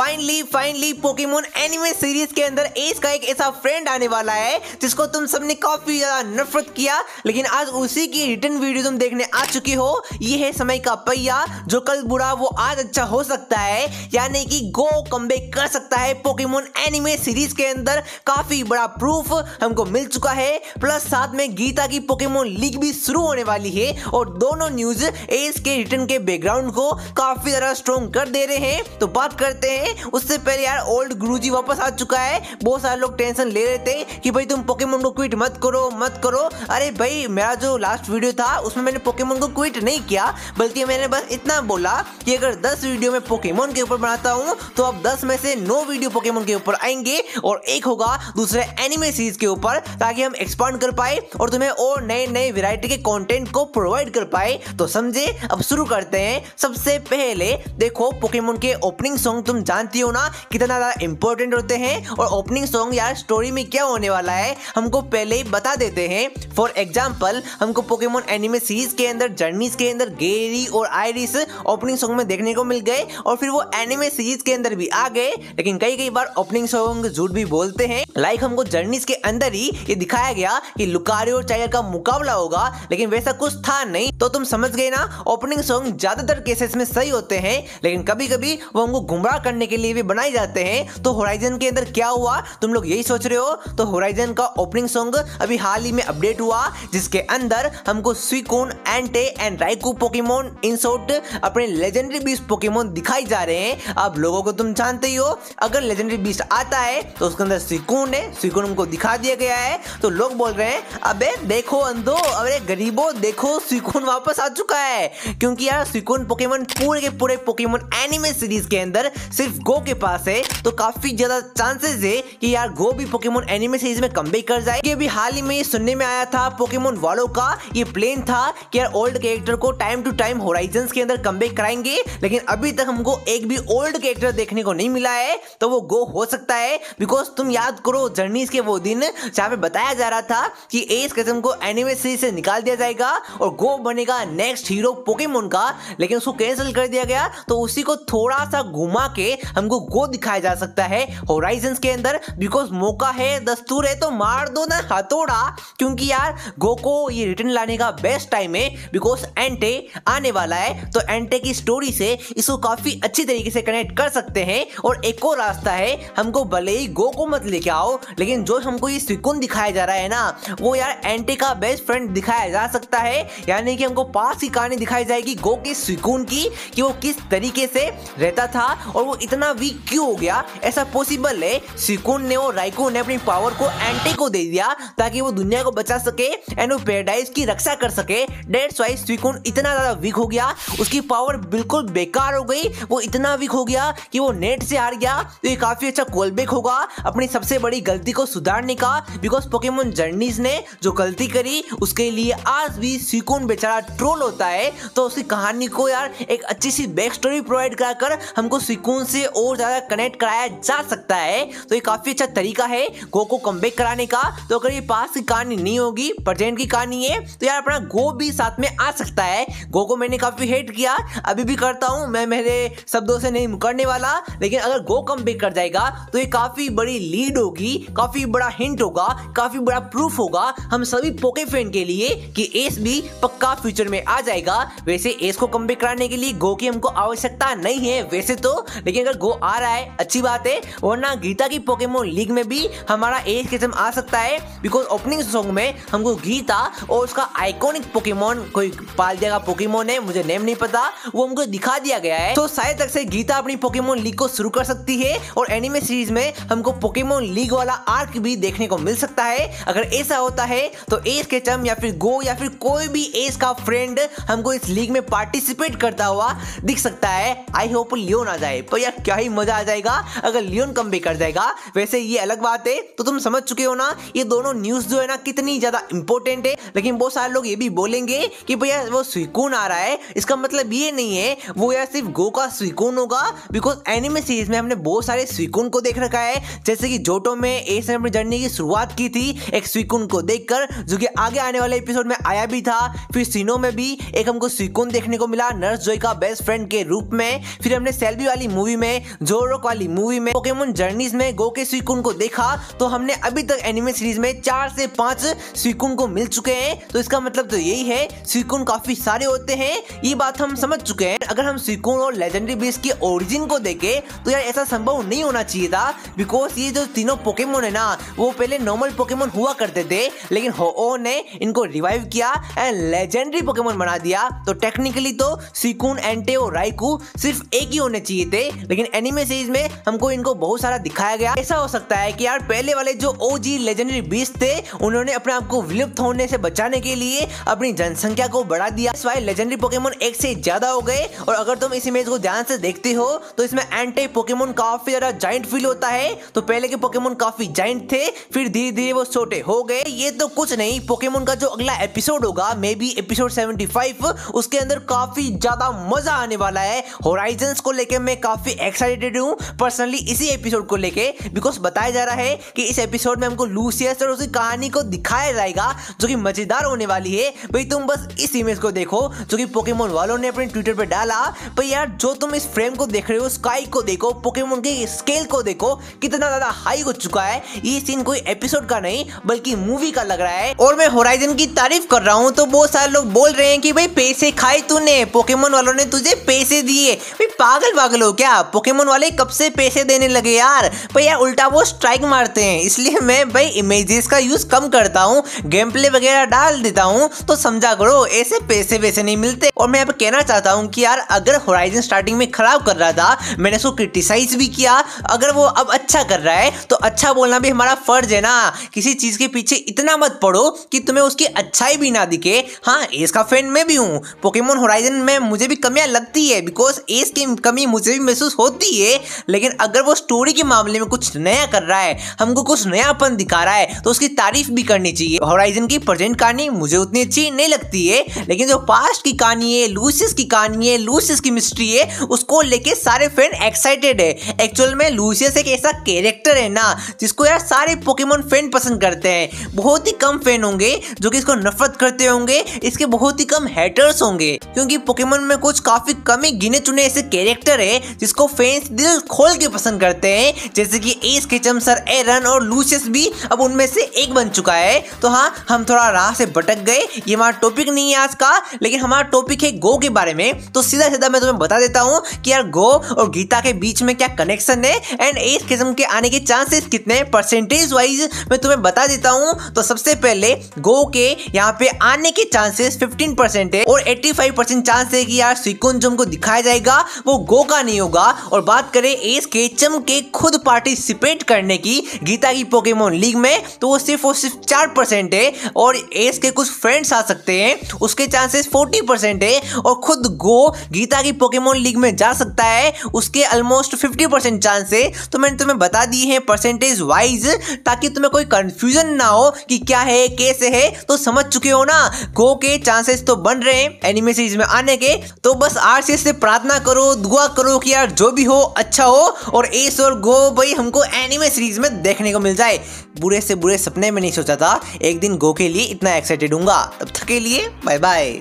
Finally Pokemon anime series के अंदर S का एक ऐसा फ्रेंड आने वाला है जिसको तुम सबने काफी ज्यादा नफरत किया, लेकिन आज उसी की रिटर्न वीडियो तुम देखने आ चुके हो। ये है समय का पहिया, जो कल बुरा वो आज अच्छा हो सकता है, यानी कि गो कमबैक कर सकता है पोकेमोन एनिमे सीरीज के अंदर। काफी बड़ा प्रूफ हमको मिल चुका है, प्लस साथ में गीता की पोकेमोन लीग भी शुरू होने वाली है और दोनों न्यूज एस के रिटर्न के बैकग्राउंड को काफी ज्यादा स्ट्रॉन्ग कर दे रहे हैं। तो बात करते हैं, उससे पहले यार ओल्ड गुरुजी वापस आ चुका है। बहुत सारे लोग टेंशन ले रहे थे कि भाई तुम पोकेमोन को क्विट मत करो। अरे भाई, मेरा जो लास्ट वीडियो था उसमें मैंने पोकेमोन को क्विट नहीं किया, बल्कि मैंने बस इतना बोला कि अगर 10 वीडियो में पोकेमोन के ऊपर बनाता हूं तो अब 10 में से 9 वीडियो पोकेमोन के ऊपर आएंगे और एक होगा दूसरे एनिमे सीरीज के ऊपर, ताकि हम एक्सपांड कर पाए और तुम्हें और नए वैरायटी के कंटेंट को प्रोवाइड कर पाए। तो समझे, अब शुरू करते हैं। सबसे पहले देखो, पोकेमोन के ओपनिंग सॉन्ग तुम जानती हो ना कितना ज़्यादा इंपॉर्टेंट होते हैं, और ओपनिंग सॉन्ग यार स्टोरी में क्या होने वाला है हमको पहले ही बता देते हैं। फॉर एग्जांपल, हमको पोकेमोन एनिमे सीरीज के अंदर जर्नीज के अंदर गेरी और आयरिस ओपनिंग सॉन्ग में देखने को मिल गए और फिर वो एनिमे सीरीज के अंदर भी आ गए, लेकिन कई बार ओपनिंग सॉन्ग झूठ भी बोलते हैं। लाइक हमको जर्नीज के अंदर ही ये दिखाया गया कि लुकारियो और चाइल्ड का मुकाबला होगा, लेकिन वैसा कुछ था नहीं। तो तुम समझ गए ना, ओपनिंग सॉन्ग ज्यादातर केसेस में सही होते हैं, लेकिन कभी कभी वो हमको गुमराह करने के लिए भी बनाए जाते हैं। तो होराइजन के अंदर क्या हुआ, तुम लोग यही सोच रहे हो? तो होराइजन का ओपनिंग सॉन्ग अभी हाल ही में अपडेट हुआ, जिसके अंदर हमको स्वीकून, एंटे एंड राइकू पोकेमोन इंसोर्ट अपने लेजेंडरी बीस्ट पोकेमोन दिखाई जा रहे हैं। आप लोगों को तुम जानते ही हो, अगर लेजेंडरी बीस्ट आता है तो उसके अंदर स्वीकून है, स्वीकून हमको दिखा दिया गया है। तो लोग बोल रहे हैं, अबे देखो अंधो, अरे गरीबो देखो, स्वीकून वापस आ चुका है, क्योंकि यार स्वीकून पोकेमोन पूरे के पूरे पोकेमोन एनिमे सीरीज के अंदर सिर्फ गो के पास है। तो काफी ज्यादा चांसेस है कि यार गो भी पोकेमोन एनिमे सीरीज में कमबैक कर जाए। ये भी हाल ही में ये सुनने में आया था पोकेमोन वालों का, ये प्लान था कि यार ओल्ड कैरेक्टर को टाइम टू टाइम होराइजंस के अंदर कमबैक कराएंगे, लेकिन अभी तक हमको एक भी ओल्ड कैरेक्टर देखने को नहीं मिला है। तो वो गो हो सकता है, बिकॉज तुम याद करो जर्नीज के वो दिन जहाँ पे बताया जा रहा था कि एश कैचम को एनिमे सीरीज से निकाल दिया जाएगा और गो बनेगा नेक्स्ट हीरो पोकेमोन का, लेकिन उसको कैंसिल कर दिया गया। तो उसी को थोड़ा सा घुमा के हमको गो दिखाया जा सकता है होराइजंस के अंदर, बिकॉज मौका है, दस्तूर है, तो मार दो ना हथौड़ा, क्योंकि यार गो को ये रिटर्न लाने का बेस्ट टाइम है, बिकॉज एंटे आने वाला है। तो एंटे की स्टोरी से इसको काफी अच्छी तरीके से कनेक्ट कर सकते हैं। और एक और रास्ता है, हमको भले ही गो को मत लेके आओ, लेकिन जो हमको ये स्वीकून दिखाया जा रहा है ना, वो यार एंटे का बेस्ट फ्रेंड दिखाया जा सकता है, यानी कि हमको पास की कहानी दिखाई जाएगी गो के स्वीकून की, कि वो किस तरीके से रहता था और वो इतना वीक क्यों हो गया। ऐसा पॉसिबल है स्वीकून ने और राइको ने अपनी पावर को एंटे को दे दिया ताकि वो दुनिया को बचा सके एंड वो पैराडाइज की रक्षा कर सके। दैट्स व्हाई स्वीकून इतना ज्यादा वीक हो गया, उसकी पावर बिल्कुल बेकार हो गई, वो इतना वीक हो गया कि वो नेट से हार गया। तो ये काफी अच्छा कॉलबैक होगा अपनी सबसे बड़ी गलती को सुधारने का, बिकॉज पोकेमोन जर्नीज ने जो गलती करी उसके लिए आज भी स्वीकून बेचारा ट्रोल होता है। तो उसकी कहानी को यार एक अच्छी सी बैक स्टोरी प्रोवाइड कराकर हमको स्वीकून से और ज्यादा कनेक्ट कराया जा सकता है। तो ये काफी अच्छा तरीका है गो को कमबैक कराने का। तो अगर ये पास की कहानी नहीं होगी, प्रेजेंट की कहानी है, तो यार अपना गो भी साथ में आ सकता है। गो को मैंने काफी हेट किया, अभी भी करता हूं, मैं मेरे शब्दों से नहीं मुकरने वाला, लेकिन अगर गो कमबैक कर जाएगा तो ये काफी बड़ी लीड होगी, काफी बड़ा हिंट होगा, काफी बड़ा प्रूफ होगा हम सभी पोके फैन के लिए कि एस भी पक्का फ्यूचर में आ जाएगा। वैसे एस को कमबैक कराने के लिए गो की हमको आवश्यकता नहीं है वैसे तो, लेकिन अगर गो आ रहा है अच्छी बात है, वरना गीता की पोकेमोन लीग में भी हमारा एश केचम आ सकता है, बिकॉज ओपनिंग सॉन्ग में हमको गीता और उसका आइकॉनिक पोकेमोन, कोई पाल देगा पोकेमोन है, मुझे नेम नहीं पता, वो हमको दिखा दिया गया है। तो शायद तक से गीता अपनी पोकेमोन लीग को शुरू कर सकती है और एनिमे सीरीज में हमको पोकेमोन लीग वाला आर्क भी देखने को मिल सकता है। अगर ऐसा होता है तो एश केचम या फिर गो या फिर कोई भी एश का फ्रेंड हमको इस लीग में पार्टिसिपेट करता हुआ दिख सकता है। आई होप लियोन आ जाए, तो यार क्या ही मजा आ जाएगा अगर लियोन कमबैक कर जाएगा। वैसे ये अलग बात है, तो तुम समझ चुके हो ना ये दोनों न्यूज़ जो है ना कितनी ज़्यादा इंपॉर्टेंट है। लेकिन बहुत सारे लोग ये भी बोलेंगे कि भैया वो स्वीकून आ रहा है, इसका मतलब ये नहीं है वो यार सिर्फ गो का स्वीकून होगा, बिकॉज एनिमे सीरीज में हमने बहुत सारे स्वीकून को देख रखा है, जैसे कि जोटो में एस ने अपनी जर्नी की शुरुआत की थी एक स्वीकून को देखकर, जो कि आगे आने वाले एपिसोड में आया भी था। फिर सीनो में भी एक हमको स्वीकून देखने को मिला नर्स जॉय का बेस्ट फ्रेंड के रूप में। फिर हमने सेल्बी वाली मूवी में, जोरोक वाली मूवी में, पोकेमोन जर्नीज में गो के सुइकून को देखा, तो हमने अभी तक एनिमे सीरीज में 4 से 5 सुइकून को मिल चुके हैं। तो इसका मतलब तो यही है सुइकून काफी सारे होते हैं, ये बात हम समझ चुके हैं। अगर हम सुइकून और लेजेंडरी बीस्ट के ओरिजिन को देखे तो यार ऐसा संभव नहीं होना चाहिए था, बिकॉज ये जो तीनों पोकेमोन है ना वो पहले नॉर्मल पोकेमोन हुआ करते थे, लेकिन हो-ओ ने इनको रिवाइव किया एंड लेजेंडरी पोकेमोन बना दिया। तो टेक्निकली तो सुइकून, एंटे और राइकू सिर्फ एक ही होने चाहिए थे, लेकिन एनिमे सीरीज में हमको इनको बहुत सारा दिखाया गया। ऐसा हो सकता है कि यार पहले वाले जो ओजी लेजेंडरी बीस्ट थे उन्होंने अपने आप को विलुप्त होने से बचाने के लिए अपनी जनसंख्या को बढ़ा दिया, इस वाले लेजेंडरी पोकेमोन एक से ज्यादा हो गए। और अगर तुम इस इमेज को ध्यान से देखते हो तो इसमें एंटे पोकेमोन काफी ज्यादा जायंट फील होता है। तो पहले के पोकेमोन काफी जायंट थे, फिर धीरे धीरे वो छोटे हो गए। ये तो कुछ नहीं, पोकेमोन का जो अगला एपिसोड होगा मे बी एपिसोड 75, उसके अंदर काफी ज्यादा मजा आने वाला है। होराइजंस को लेके मैं काफी एक्साइटेड हूँ पर्सनली इसी एपिसोड को लेके, बिकॉज बताया जा रहा है कि इस एपिसोड में हमको लूसियस और उसकी कहानी को दिखाया जाएगा जो कि मजेदार होने वाली है। भाई तुम बस इस इमेज को देखो जो कि पोकेमोन वालों ने अपने ट्विटर पर डाला। भाई यार जो तुम इस फ्रेम को देख रहे हो, स्काई को देखो, पोकेमोन के स्केल को देखो कितना ज्यादा हाई हो चुका है। ये सीन कोई एपिसोड का नहीं बल्कि मूवी का लग रहा है। और मैं होराइजन की तारीफ कर रहा हूँ तो बहुत सारे लोग बोल रहे हैं कि भाई पैसे खाए तूने, पोकेमोन वालों ने तुझे पैसे दिए। भाई पागल पागल हो क्या, पोकेमोन वाले कब से पैसे देने लगे यार। भाई यार उल्टा वो स्ट्राइक मारते हैं, इसलिए मैं भाई इमेजेस का यूज कम करता हूँ, गेम प्ले वगैरह डाल देता हूँ, तो समझा करो ऐसे पैसे वैसे नहीं मिलते। और मैं यहाँ पे कहना चाहता हूँ कि यार अगर होराइजन स्टार्टिंग में खराब कर रहा था मैंने उसको क्रिटिसाइज भी किया, अगर वो अब अच्छा कर रहा है तो अच्छा बोलना भी हमारा फर्ज है ना। किसी चीज के पीछे इतना मत पड़ो कि तुम्हें उसकी अच्छाई भी ना दिखे। हाँ इसका फैन मैं भी हूँ, पोकेमोन होराइजन में मुझे भी कमियां लगती है बिकॉज एज की कमी मुझे भी महसूस होती है, लेकिन अगर वो स्टोरी के मामले में कुछ नया कर रहा है, हमको कुछ नयापन दिखा रहा है तो उसकी तारीफ भी करनी चाहिए। होराइजन की प्रेजेंट कहानी मुझे उतनी अच्छी नहीं लगती है, लेकिन जो पास्ट की कहानी है, लूसियस की कहानी है, लूसियस की मिस्ट्री है, उसको लेके सारे फैन एक्साइटेड है। एक्चुअल में लूसियस एक ऐसा कैरेक्टर है ना जिसको यार सारे पोकेमोन फैन पसंद करते हैं, बहुत ही कम फैन होंगे जो कि इसको नफरत करते होंगे, इसके बहुत ही कम हेटर्स होंगे, क्योंकि पोकेमोन में कुछ काफी कम ही गिने चुने ऐसे कैरेक्टर है जिसको फैंस दिल खोल के पसंद करते हैं, जैसे कि एश केचम सर, एरन और लूसियस भी अब उनमें से एक बन चुका है। तो हाँ हम थोड़ा राह से भटक गए, ये हमारा टॉपिक नहीं है आज का, लेकिन हमारा टॉपिक है गो के बारे में। तो सीधा सीधा मैं तुम्हें बता देता हूँ कि यार गो और गीता के बीच में क्या कनेक्शन है एंड एश केचम के आने के चांसेस कितने परसेंटेज वाइज मैं तुम्हें बता देता हूँ। तो सबसे पहले गो के यहाँ पे आने के चांसेस 15% है और 85% चांस है कि यार सुइकून जो हमको दिखाया जाएगा वो गो का नहीं होगा। और बात करें एश केचम के खुद पार्टिसिपेट करने की गीता की पोकेमोन लीग में तो वो सिर्फ 4% है, और एश के कुछ फ्रेंड्स आ सकते हैं उसके चांसेस 40% है, और खुद गो गीता की पोकेमोन लीग में जा सकता है उसके ऑलमोस्ट 50% चांस है। तो मैंने तुम्हें बता दी है परसेंटेज वाइज ताकि तुम्हें कोई कंफ्यूजन ना हो कि क्या है कैसे है, तो समझ चुके हो ना। गो के चांसेस तो बन रहे हैं एनिमे सीरीज में आने के, तो बस आरसीएस से प्रार्थना करो, दुआ करो कि यार जो भी हो अच्छा हो और एश और गो भाई हमको एनिमे सीरीज में देखने को मिल जाए। बुरे से बुरे सपने में नहीं सोचा था एक दिन गो के लिए इतना एक्साइटेड हूँगा। तब तक के लिए बाय बाय।